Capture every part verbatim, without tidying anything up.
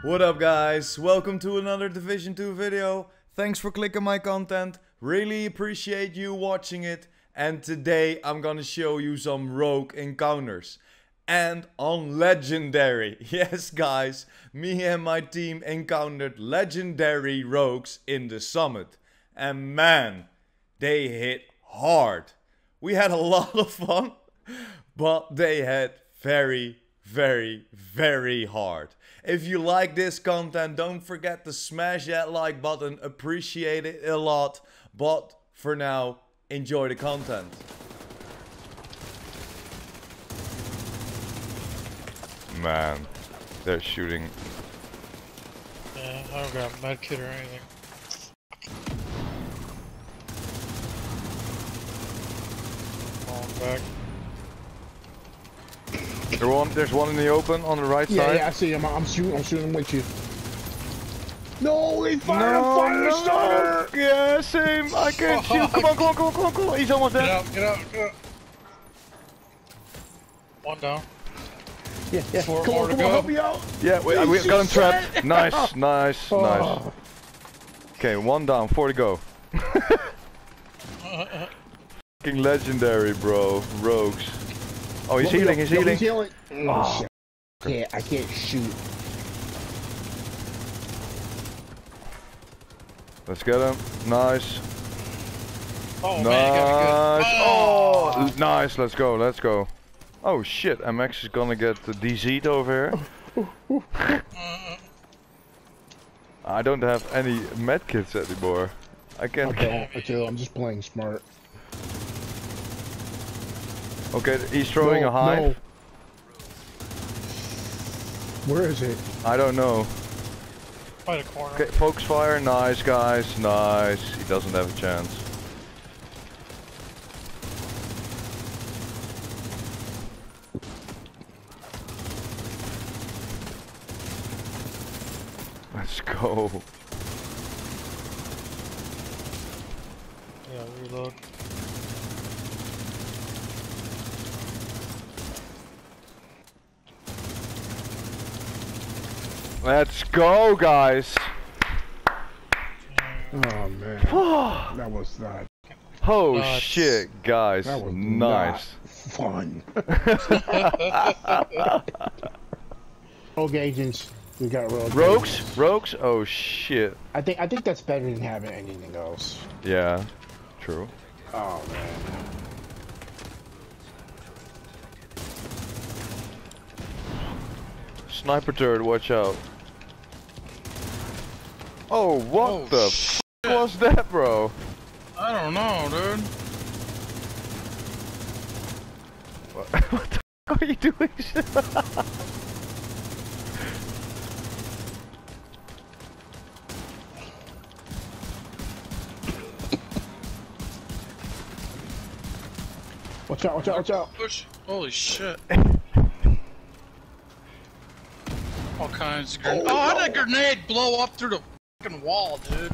What up guys, welcome to another Division two video. Thanks for clicking my content, really appreciate you watching it. And today I'm gonna show you some rogue encounters. And on Legendary, yes guys, me and my team encountered legendary rogues in the Summit. And man, they hit hard. We had a lot of fun, but they had very very very hard. If you like this content, don't forget to smash that like button, appreciate it a lot. But for now, enjoy the content. Man, they're shooting. Yeah, I don't got a med kit or anything. Falling back. There one, there's one in the open on the right yeah, side. Yeah, I see him. I'm shooting. I'm shooting with you. No, he fired no, a fire no. starter. Yeah, same. I can't oh, shoot. Come on, come on, come on, come on, come on. He's almost there. Get out, get out, get out. One down. Yeah, yeah. Four come more on, to come go. On, help me out. Yeah, we, we got him trapped. Nice, nice, oh. nice. Okay, one down, four to go. Fucking legendary, bro. Rogues. Oh, he's healing, he's healing, he's healing. Oh, oh, yeah, I can't shoot. Let's get him. Nice. Oh, nice. Man, you got me good. Oh. oh, nice. Let's go, let's go. Oh, shit. M X is gonna get the D Z'd over here. I don't have any medkits anymore. I can't. Okay, okay, I'm just playing smart. Okay, he's throwing no, a hive. No. Where is it? I don't know. By the corner. Okay, folks fire. Nice, guys. Nice. He doesn't have a chance. Let's go. Yeah, reload. Let's go, guys! Oh man, that was not. Oh nuts. Shit, guys! That was nice, fun. Rogue agents, we got rogue. Rogues, agents. rogues. Oh shit! I think I think that's better than having anything else. Yeah, true. Oh man. Sniper turret, watch out. Oh, what oh, the shit. F was that, bro? I don't know, dude. What, what the f are you doing? Watch out, watch out, watch out. Push. Holy shit. All kinds of grenades. Oh, oh, how did a grenade blow up through the fucking wall, dude?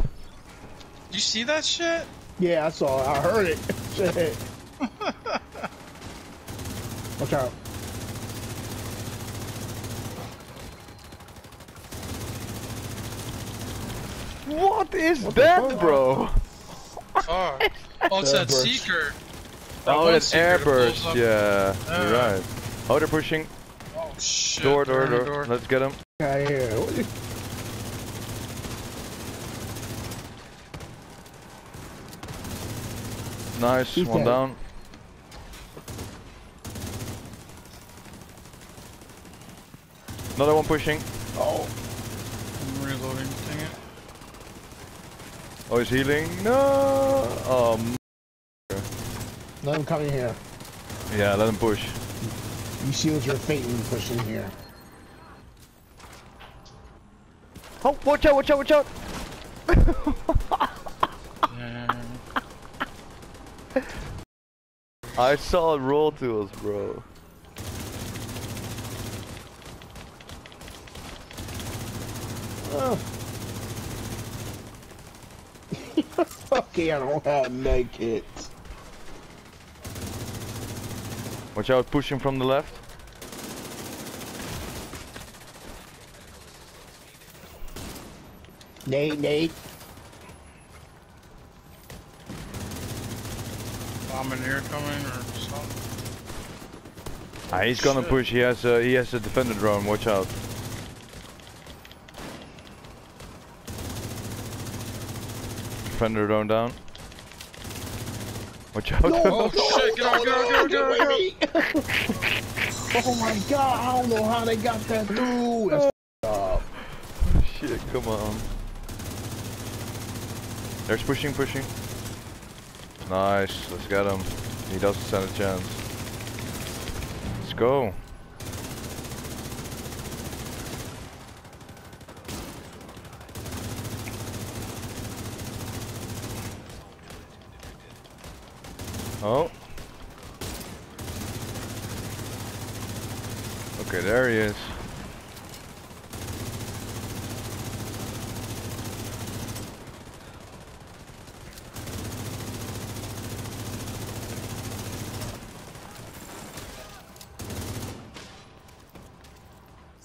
You see that shit? Yeah, I saw it. I heard it. Shit. Watch out. What is what that, bro? Oh, oh it's that burst. Seeker. That oh, that's air burst. That yeah, yeah, you're right. Oh, they're pushing. Oh, shit. Door, door, door, door. Let's get him. Yeah, yeah. Nice, he's one dead. Down. Another one pushing. Oh. I'm reloading, dang it. Oh, he's healing. No! Oh, m let him come in here. Yeah, let him push. You sealed your fate when you push in here. Oh, watch out, watch out, watch out! Yeah. I saw it roll to us, bro. Oh. Okay, I don't have naked. Watch out, push him from the left. Nate, Nate. Bombardier coming or something. Ah, he's gonna Shit. push. He has a, he has a defender drone. Watch out. Defender drone down. Watch out. No, oh shit, get out, get out, get out, get out, get out. Oh my god, I don't know how they got that through. That's oh, shit, come on. There's pushing, pushing. Nice, let's get him. He doesn't stand a chance. Let's go. Oh. Okay, there he is.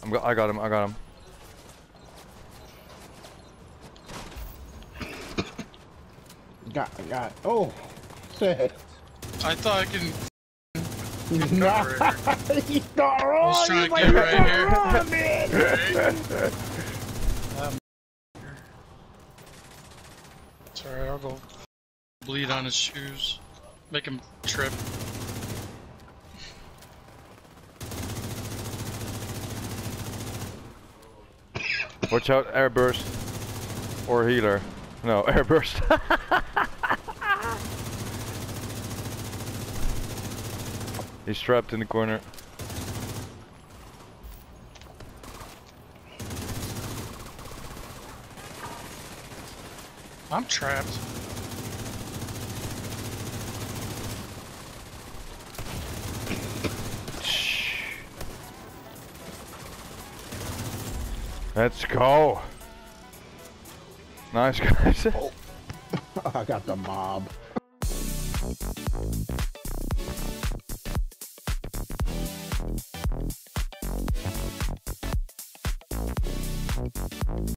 I'm go I got him, I got him. Got, I got, oh, shit. I thought I can. No, you got wrong. He's trying to get right here. Wrong, man. um, sorry, I'll go bleed on his shoes, make him trip. Watch out, air burst or healer. No, air burst. He's trapped in the corner. I'm trapped. Let's go. Nice guys. Oh. I got the mob.